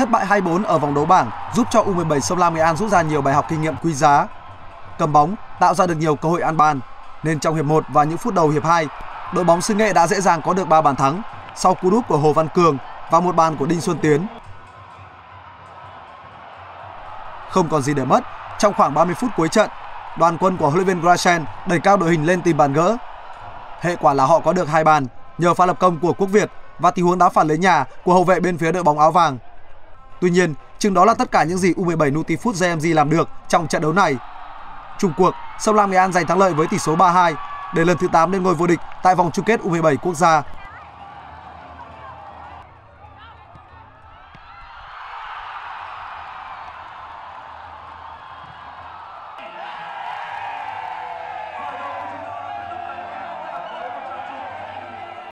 Thất bại 2-4 ở vòng đấu bảng giúp cho U17 Sông Lam Nghệ An rút ra nhiều bài học kinh nghiệm quý giá. Cầm bóng tạo ra được nhiều cơ hội ăn bàn, nên trong hiệp 1 và những phút đầu hiệp 2, đội bóng xứ Nghệ đã dễ dàng có được 3 bàn thắng sau cú đúp của Hồ Văn Cường và một bàn của Đinh Xuân Tiến. Không còn gì để mất, trong khoảng 30 phút cuối trận, đoàn quân của huấn luyện viên Grashen đẩy cao đội hình lên tìm bàn gỡ. Hệ quả là họ có được 2 bàn nhờ pha lập công của Quốc Việt và tình huống đá phạt lấy nhà của hậu vệ bên phía đội bóng áo vàng. Tuy nhiên, chừng đó là tất cả những gì U17 Nutifood JMG làm được trong trận đấu này. Chung cuộc, Sông Lam Nghệ An giành thắng lợi với tỷ số 3-2 để lần thứ 8 lên ngôi vô địch tại vòng chung kết U17 quốc gia.